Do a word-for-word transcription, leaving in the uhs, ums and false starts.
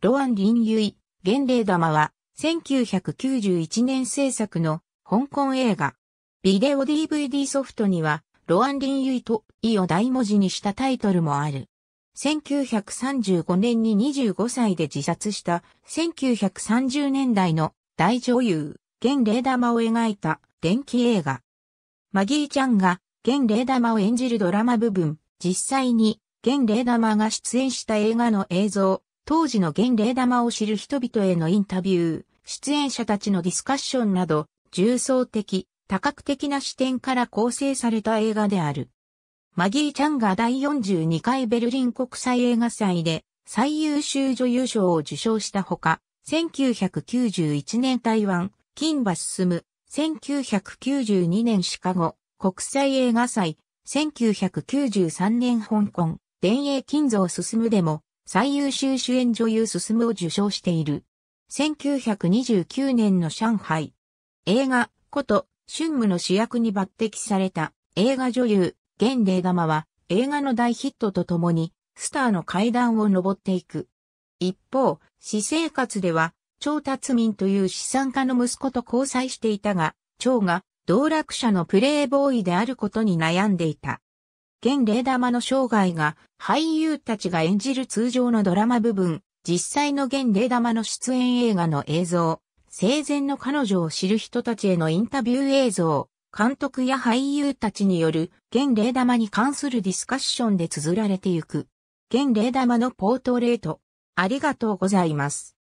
ロアン・リン・ユイ、幻霊玉は、せんきゅうひゃくきゅうじゅういちねん制作の香港映画。ビデオ ディーブイディー ソフトには、ロアン・リン・ユイとイを大文字にしたタイトルもある。せんきゅうひゃくさんじゅうごねんににじゅうごさいで自殺したせんきゅうひゃくさんじゅうねんだいの大女優、幻霊玉を描いた伝記映画。マギー・チャンが幻霊玉を演じるドラマ部分、実際に幻霊玉が出演した映画の映像、当時の幻霊玉を知る人々へのインタビュー、出演者たちのディスカッションなど、重層的、多角的な視点から構成された映画である。マギー・チャンが第よんじゅうにかいベルリン国際映画祭で最優秀女優賞を受賞したほか、せんきゅうひゃくきゅうじゅういちねん台湾、金馬進、せんきゅうひゃくきゅうじゅうにねんシカゴ、国際映画祭、せんきゅうひゃくきゅうじゅうさんねん香港、電影金蔵進でも最優秀主演女優進を受賞している。せんきゅうひゃくにじゅうきゅうねんの上海、映画、こと、春夢の主役に抜擢された映画女優、幻霊玉は映画の大ヒットとともにスターの階段を登っていく。一方、私生活では張達民という資産家の息子と交際していたが、張が道楽者のプレイボーイであることに悩んでいた。幻霊玉の生涯が俳優たちが演じる通常のドラマ部分、実際の幻霊玉の出演映画の映像。生前の彼女を知る人たちへのインタビュー映像、監督や俳優たちによる幻霊玉に関するディスカッションで綴られてゆく。幻霊玉のポートレート。ありがとうございます。